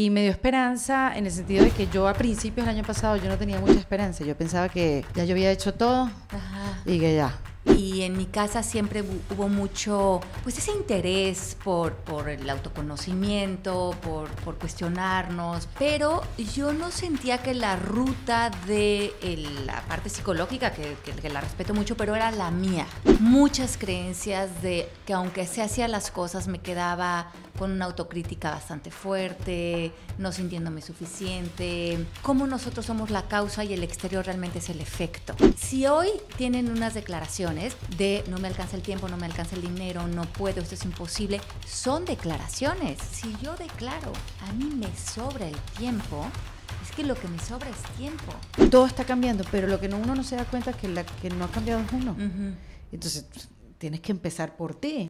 Y me dio esperanza en el sentido de que yo a principios del año pasado yo no tenía mucha esperanza. Yo pensaba que ya yo había hecho todo. Ajá. Y que ya. Y en mi casa siempre hubo mucho, pues, ese interés por el autoconocimiento, por cuestionarnos, pero yo no sentía que la ruta de la parte psicológica, que la respeto mucho, pero era la mía. Muchas creencias de que aunque se hacía las cosas me quedaba con una autocrítica bastante fuerte, no sintiéndome suficiente. Cómo nosotros somos la causa y el exterior realmente es el efecto. Si hoy tienen unas declaraciones de no me alcanza el tiempo, no me alcanza el dinero, no puedo, esto es imposible, son declaraciones. Si yo declaro, a mí me sobra el tiempo, es que lo que me sobra es tiempo. Todo está cambiando, pero lo que uno no se da cuenta es que la que no ha cambiado es uno. Entonces, tienes que empezar por ti.